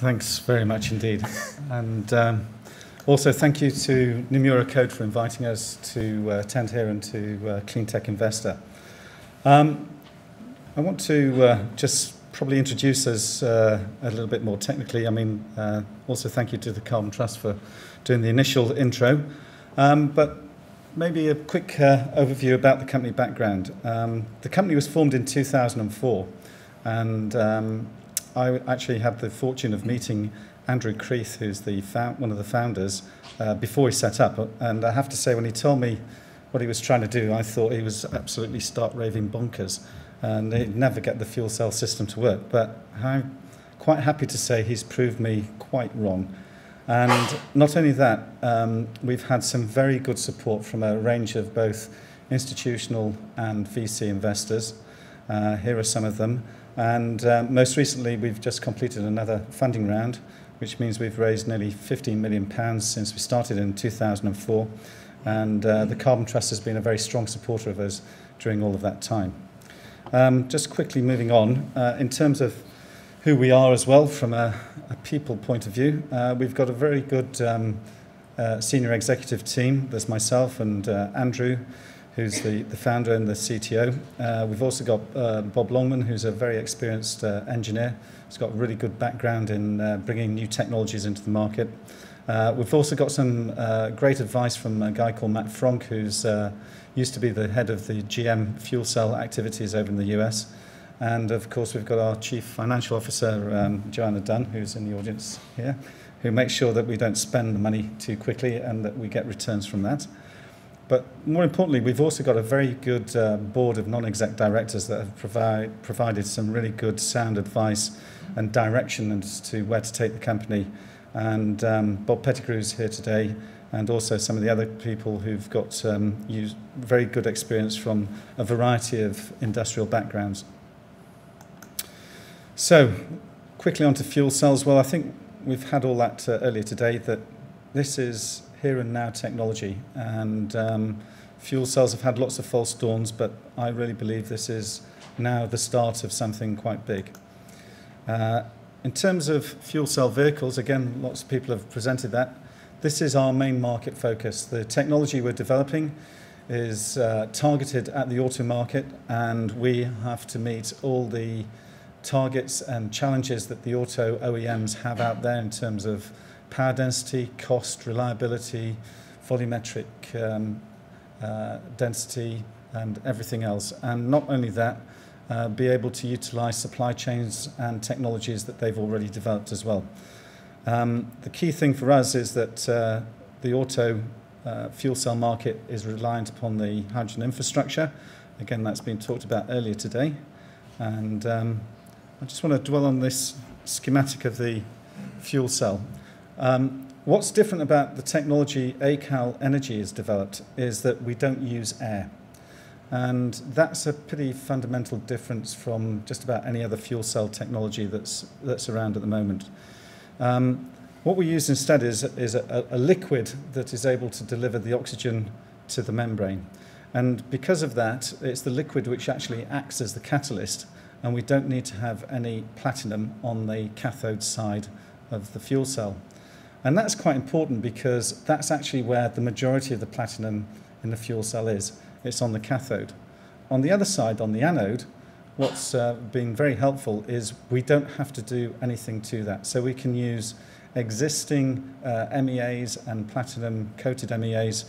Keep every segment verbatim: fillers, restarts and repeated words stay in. Thanks very much indeed. And um, also thank you to Nomura Code for inviting us to uh, attend here and to uh, Cleantech Investor. Um, I want to uh, just probably introduce us uh, a little bit more technically. I mean, uh, also thank you to the Carbon Trust for doing the initial intro. Um, but maybe a quick uh, overview about the company background. Um, the company was formed in two thousand four, and um, I actually had the fortune of meeting Andrew Creith, who's the one of the founders, uh, before he set up. And I have to say, when he told me what he was trying to do, I thought he was absolutely stark raving bonkers, and he'd never get the fuel cell system to work. But I'm quite happy to say he's proved me quite wrong. And not only that, um, we've had some very good support from a range of both institutional and V C investors. Uh, here are some of them. And uh, most recently, we've just completed another funding round, which means we've raised nearly fifteen million pounds since we started in two thousand four. And uh, the Carbon Trust has been a very strong supporter of us during all of that time. Um, just quickly moving on, uh, in terms of who we are as well from a, a people point of view. Uh, we've got a very good um, uh, senior executive team. There's myself and uh, Andrew, who's the, the founder and the C T O. Uh, we've also got uh, Bob Longman, who's a very experienced uh, engineer. He's got a really good background in uh, bringing new technologies into the market. Uh, we've also got some uh, great advice from a guy called Matt Franck, who's uh, used to be the head of the G M fuel cell activities over in the U S. And of course, we've got our Chief Financial Officer, um, Joanna Dunn, who's in the audience here, who makes sure that we don't spend the money too quickly and that we get returns from that. But more importantly, we've also got a very good uh, board of non-exec directors that have provide, provided some really good sound advice and direction as to where to take the company. And um, Bob Pettigrew is here today, and also some of the other people who've got um, used very good experience from a variety of industrial backgrounds. So, quickly on to fuel cells. Well, I think we've had all that uh, earlier today, that this is here and now technology, and um, fuel cells have had lots of false dawns, but I really believe this is now the start of something quite big. Uh, in terms of fuel cell vehicles, again, lots of people have presented that. This is our main market focus. The technology we're developing is uh, targeted at the auto market, and we have to meet all the targets and challenges that the auto O E Ms have out there in terms of power density, cost, reliability, volumetric um, uh, density, and everything else. And not only that, uh, be able to utilize supply chains and technologies that they've already developed as well. Um, the key thing for us is that uh, the auto uh, fuel cell market is reliant upon the hydrogen infrastructure. Again, that's been talked about earlier today. And um, I just want to dwell on this schematic of the fuel cell. Um, what's different about the technology ACAL Energy has developed is that we don't use air. And that's a pretty fundamental difference from just about any other fuel cell technology that's, that's around at the moment. Um, what we use instead is, is a, a liquid that is able to deliver the oxygen to the membrane. And because of that, it's the liquid which actually acts as the catalyst. And we don't need to have any platinum on the cathode side of the fuel cell. And that's quite important because that's actually where the majority of the platinum in the fuel cell is. It's on the cathode. On the other side, on the anode, what's uh, been very helpful is we don't have to do anything to that. So we can use existing uh, M E As and platinum-coated M E As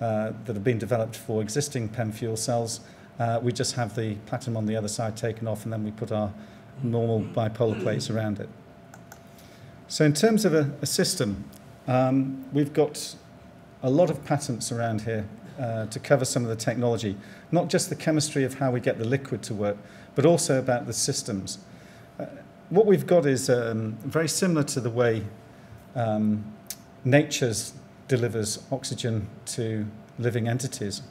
uh, that have been developed for existing P E M fuel cells. Uh, we just have the platinum on the other side taken off, and then we put our normal bipolar plates around it. So in terms of a, a system, um, we've got a lot of patents around here uh, to cover some of the technology, not just the chemistry of how we get the liquid to work, but also about the systems. Uh, what we've got is um, very similar to the way um, nature delivers oxygen to living entities.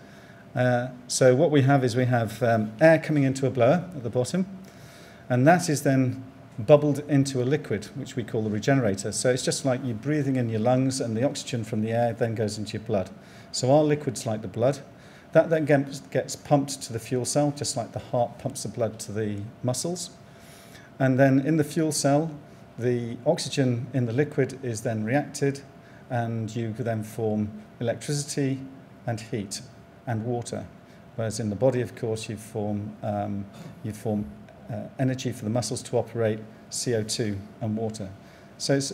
Uh, so what we have is we have um, air coming into a blower at the bottom, and that is then bubbled into a liquid, which we call the regenerator. So it's just like you're breathing in your lungs, and the oxygen from the air then goes into your blood. So our liquid's like the blood. That then gets pumped to the fuel cell, just like the heart pumps the blood to the muscles. And then in the fuel cell, The oxygen in the liquid is then reacted, and you could then form electricity and heat and water. Whereas in the body, of course, you form, um, you form uh, energy for the muscles to operate, C O two and water. So it's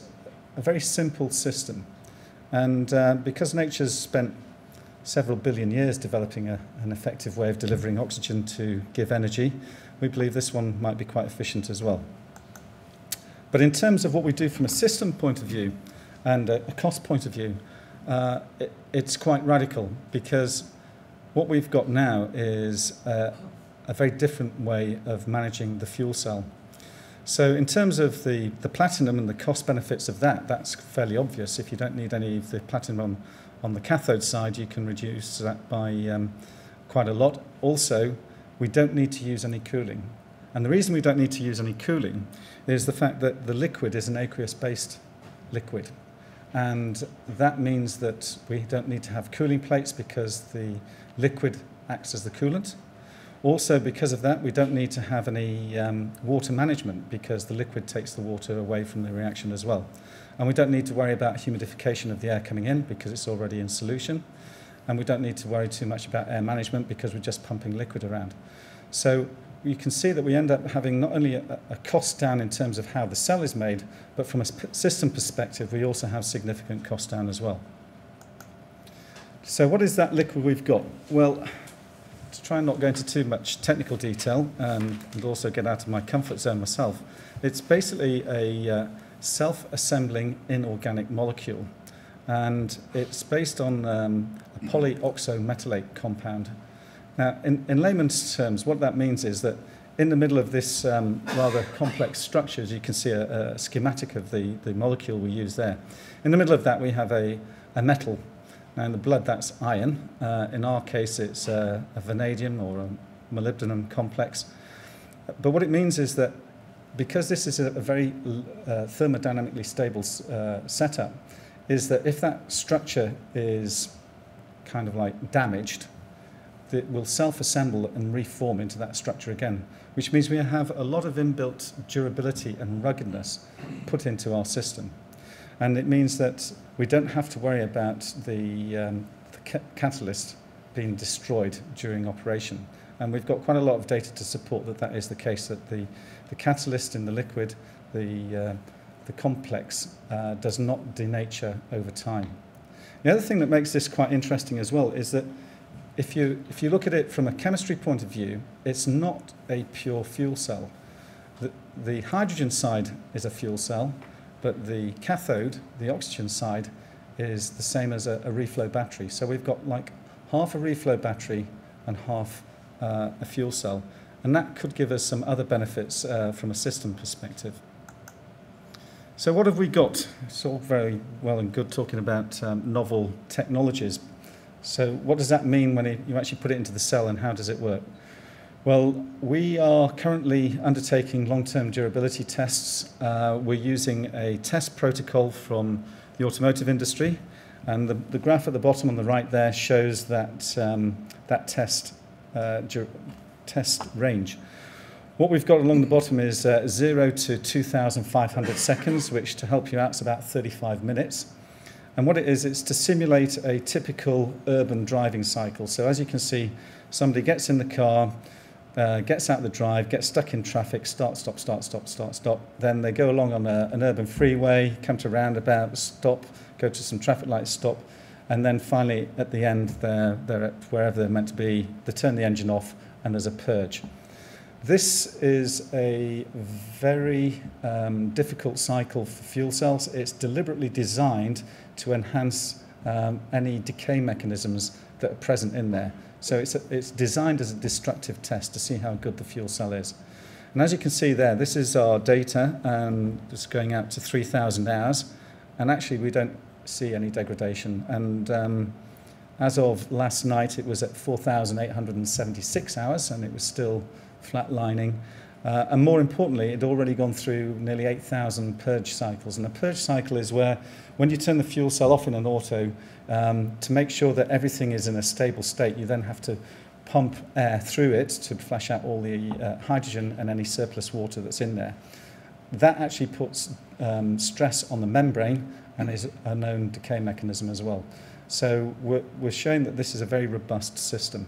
a very simple system. And uh, because nature's spent several billion years developing a, an effective way of delivering oxygen to give energy, we believe this one might be quite efficient as well. But in terms of what we do from a system point of view and a cost point of view, uh, it, it's quite radical, because what we've got now is uh, a very different way of managing the fuel cell. So in terms of the, the platinum and the cost benefits of that, that's fairly obvious. If you don't need any of the platinum on, on the cathode side, you can reduce that by um, quite a lot. Also, we don't need to use any cooling. And the reason we don't need to use any cooling is the fact that the liquid is an aqueous-based liquid. And that means that we don't need to have cooling plates, because the liquid acts as the coolant. Also, because of that, we don't need to have any um, water management, because the liquid takes the water away from the reaction as well. And we don't need to worry about humidification of the air coming in, because it's already in solution. And we don't need to worry too much about air management, because we're just pumping liquid around. So you can see that we end up having not only a, a cost down in terms of how the cell is made, but from a system perspective, we also have significant cost down as well. So what is that liquid we've got? Well, to try and not go into too much technical detail um, and also get out of my comfort zone myself, it's basically a uh, self-assembling inorganic molecule. And it's based on um, a polyoxometallate compound. Now, in, in layman's terms, what that means is that in the middle of this um, rather complex structure, as you can see a, a schematic of the, the molecule we use there, in the middle of that we have a, a metal. Now, in the blood, that's iron. Uh, in our case, it's uh, a vanadium or a molybdenum complex. But what it means is that because this is a, a very uh, thermodynamically stable uh, setup, is that if that structure is kind of like damaged, that will self-assemble and reform into that structure again, which means we have a lot of inbuilt durability and ruggedness put into our system. And it means that we don't have to worry about the, um, the ca catalyst being destroyed during operation. And we've got quite a lot of data to support that that is the case, that the, the catalyst in the liquid, the, uh, the complex, uh, does not denature over time. The other thing that makes this quite interesting as well is that If you, if you look at it from a chemistry point of view, it's not a pure fuel cell. The, the hydrogen side is a fuel cell, but the cathode, the oxygen side, is the same as a, a reflow battery. So we've got like half a reflow battery and half uh, a fuel cell. And that could give us some other benefits uh, from a system perspective. So what have we got? It's all very well and good talking about um, novel technologies. So what does that mean when it, you actually put it into the cell, and how does it work? Well, we are currently undertaking long-term durability tests. Uh, we're using a test protocol from the automotive industry. And the, the graph at the bottom on the right there shows that, um, that test, uh, test range. What we've got along the bottom is uh, zero to two thousand five hundred seconds, which, to help you out, is about thirty-five minutes. And what it is, it's to simulate a typical urban driving cycle. So as you can see, somebody gets in the car, uh, gets out the drive, gets stuck in traffic, start, stop, start, stop, start, stop. Then they go along on a, an urban freeway, come to a roundabout, stop, go to some traffic lights, stop. And then finally, at the end, they're, they're at wherever they're meant to be. They turn the engine off, and there's a purge. This is a very um, difficult cycle for fuel cells. It's deliberately designed to enhance um, any decay mechanisms that are present in there. So it's, a, it's designed as a destructive test to see how good the fuel cell is. And as you can see there, this is our data, and it's going out to three thousand hours. And actually, we don't see any degradation. And um, as of last night, it was at four thousand eight hundred seventy-six hours, and it was still flatlining. Uh, and more importantly, it had already gone through nearly eight thousand purge cycles. And a purge cycle is where, when you turn the fuel cell off in an auto, um, to make sure that everything is in a stable state, you then have to pump air through it to flush out all the uh, hydrogen and any surplus water that's in there. that actually puts um, stress on the membrane and is a known decay mechanism as well. So we're, we're showing that this is a very robust system.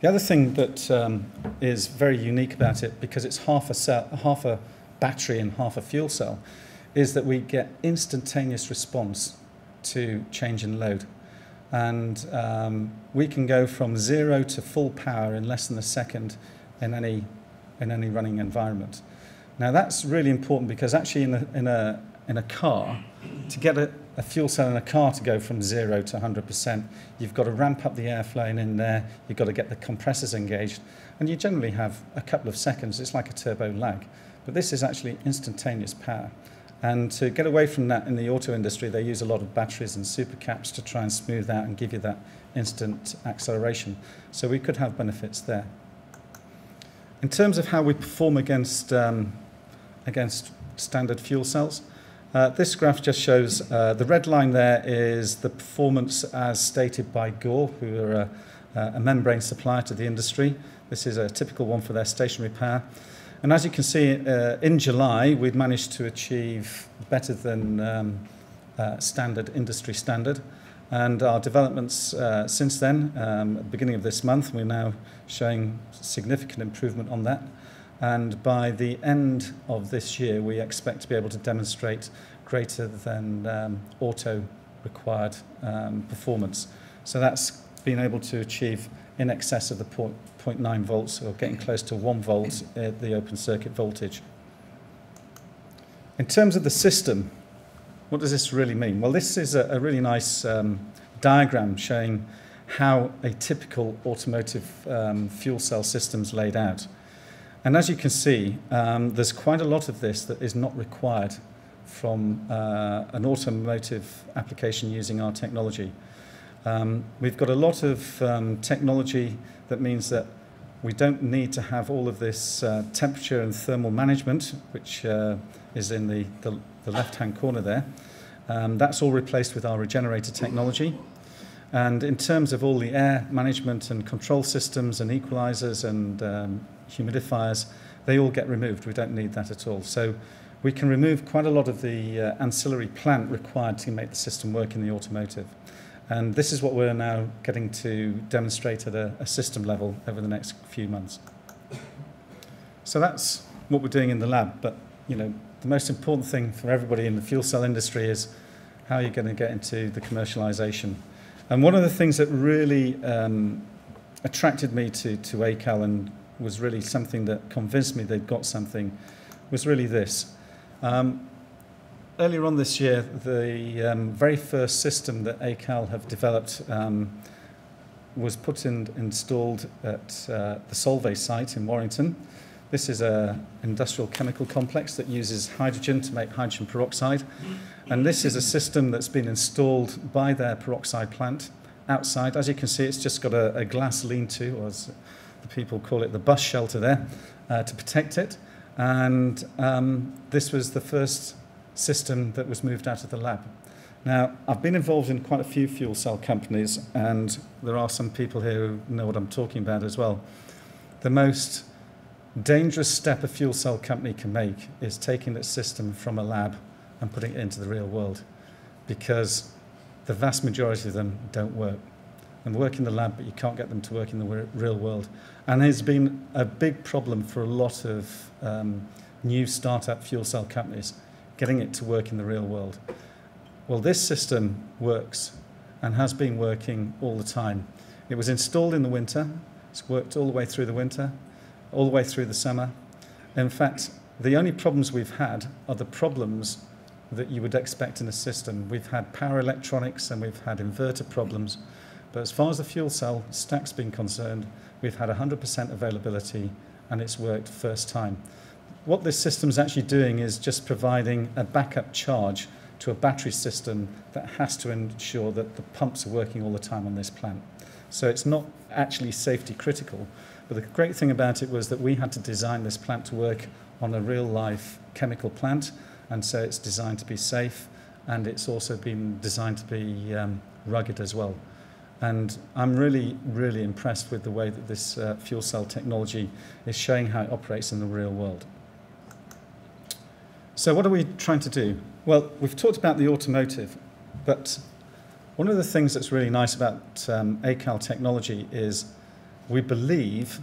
The other thing that um, is very unique about it, because it's half a, cell, half a battery and half a fuel cell, is that we get instantaneous response to change in load. And um, we can go from zero to full power in less than a second in any, in any running environment. Now that's really important, because actually in a, in a, in a car, to get a, a fuel cell in a car to go from zero to one hundred percent, you've got to ramp up the airflow in there, you've got to get the compressors engaged, and you generally have a couple of seconds. It's like a turbo lag. But this is actually instantaneous power. And to get away from that in the auto industry, they use a lot of batteries and supercaps to try and smooth out and give you that instant acceleration. So we could have benefits there. In terms of how we perform against, um, against standard fuel cells, uh, this graph just shows uh, the red line there is the performance as stated by Gore, who are a, a membrane supplier to the industry. This is a typical one for their stationary power. And as you can see, uh, in July, we've managed to achieve better than um, uh, standard industry standard. And our developments uh, since then, um, at the beginning of this month, we're now showing significant improvement on that. And by the end of this year, we expect to be able to demonstrate greater than um, auto-required um, performance. So that's been able to achieve in excess of the zero point nine volts, or getting close to one volt at the open circuit voltage. In terms of the system, what does this really mean? Well, this is a, a really nice um, diagram showing how a typical automotive um, fuel cell system's laid out. And as you can see, um, there's quite a lot of this that is not required from uh, an automotive application using our technology. Um, we've got a lot of um, technology that means that we don't need to have all of this uh, temperature and thermal management, which uh, is in the, the, the left-hand corner there. Um, that's all replaced with our regenerator technology. And in terms of all the air management and control systems and equalizers and um, humidifiers, they all get removed. We don't need that at all. So we can remove quite a lot of the uh, ancillary plant required to make the system work in the automotive. And this is what we're now getting to demonstrate at a, a system level over the next few months. So that's what we're doing in the lab. But you know, the most important thing for everybody in the fuel cell industry is how you're going to get into the commercialization. And one of the things that really um, attracted me to, to ACAL, and was really something that convinced me they've got something, was really this. Um, Earlier on this year, the um, very first system that ACAL have developed um, was put in, installed at uh, the Solvay site in Warrington. This is an industrial chemical complex that uses hydrogen to make hydrogen peroxide. And this is a system that's been installed by their peroxide plant outside. As you can see, it's just got a, a glass lean-to, or as the people call it, the bus shelter there, uh, to protect it. And um, this was the first system that was moved out of the lab. Now, I've been involved in quite a few fuel cell companies, and there are some people here who know what I'm talking about as well. The most dangerous step a fuel cell company can make is taking its system from a lab and putting it into the real world, because the vast majority of them don't work. They work in the lab, but you can't get them to work in the real world. And it's been a big problem for a lot of um, new startup fuel cell companies, getting it to work in the real world. Well, this system works and has been working all the time. It was installed in the winter. It's worked all the way through the winter, all the way through the summer. In fact, the only problems we've had are the problems that you would expect in a system. We've had power electronics and we've had inverter problems. But as far as the fuel cell stack's been concerned, we've had one hundred percent availability and it's worked first time. What this system is actually doing is just providing a backup charge to a battery system that has to ensure that the pumps are working all the time on this plant. So it's not actually safety critical. But the great thing about it was that we had to design this plant to work on a real-life chemical plant. And so it's designed to be safe. And it's also been designed to be um, rugged as well. And I'm really, really impressed with the way that this uh, fuel cell technology is showing how it operates in the real world. So what are we trying to do? Well, we've talked about the automotive, but one of the things that's really nice about um, ACAL technology is we believe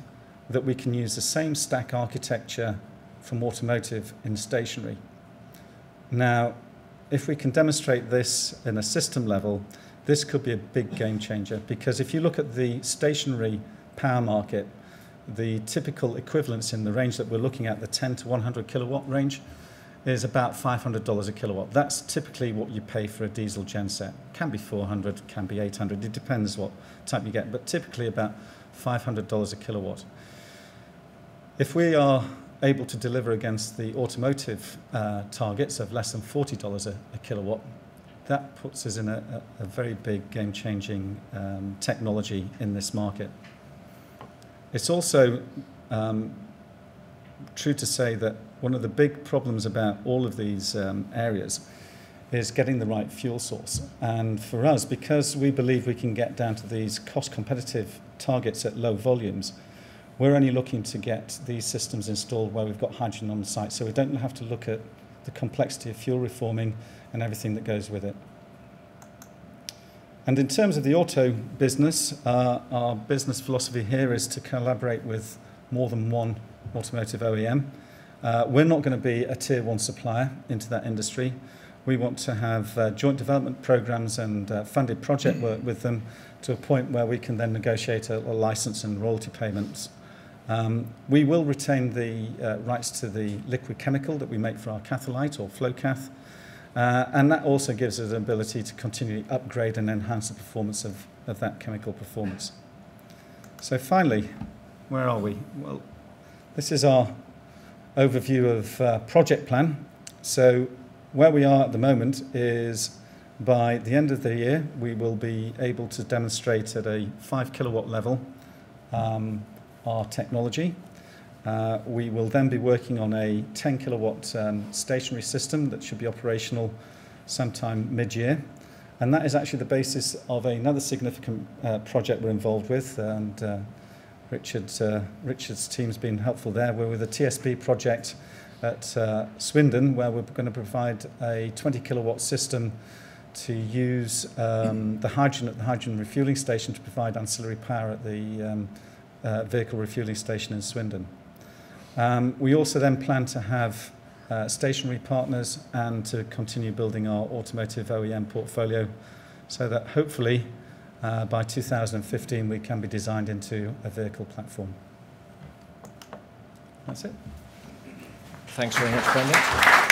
that we can use the same stack architecture from automotive in stationary. Now, if we can demonstrate this in a system level, this could be a big game changer, because if you look at the stationary power market, the typical equivalence in the range that we're looking at, the ten to one hundred kilowatt range, is about five hundred dollars a kilowatt. That's typically what you pay for a diesel genset. Can be four hundred, can be eight hundred, it depends what type you get, but typically about five hundred dollars a kilowatt. If we are able to deliver against the automotive uh, targets of less than forty dollars a kilowatt, that puts us in a, a, a very big game-changing um, technology in this market. It's also um, true to say that one of the big problems about all of these um, areas is getting the right fuel source. And for us, because we believe we can get down to these cost-competitive targets at low volumes, we're only looking to get these systems installed where we've got hydrogen on site, so we don't have to look at the complexity of fuel reforming and everything that goes with it. And in terms of the auto business, uh, our business philosophy here is to collaborate with more than one automotive O E M. Uh, we're not going to be a tier one supplier into that industry. We want to have uh, joint development programs and uh, funded project work with them to a point where we can then negotiate a, a license and royalty payments. Um, we will retain the uh, rights to the liquid chemical that we make for our catholyte or Flocath, uh, and that also gives us the ability to continually upgrade and enhance the performance of, of that chemical performance. So finally, where are we? Well, this is our overview of uh, project plan. So where we are at the moment is by the end of the year, we will be able to demonstrate at a five kilowatt level um, our technology. Uh, we will then be working on a ten kilowatt um, stationary system that should be operational sometime mid-year. And that is actually the basis of another significant uh, project we're involved with. And uh, Richard's, uh, Richard's team's been helpful there. We're with a T S B project at uh, Swindon, where we're going to provide a twenty kilowatt system to use um, the hydrogen at the hydrogen refueling station to provide ancillary power at the um, Uh, vehicle refueling station in Swindon. Um, we also then plan to have uh, stationary partners and to continue building our automotive O E M portfolio, so that hopefully uh, by two thousand fifteen we can be designed into a vehicle platform. That's it. Thanks very much, Brendan.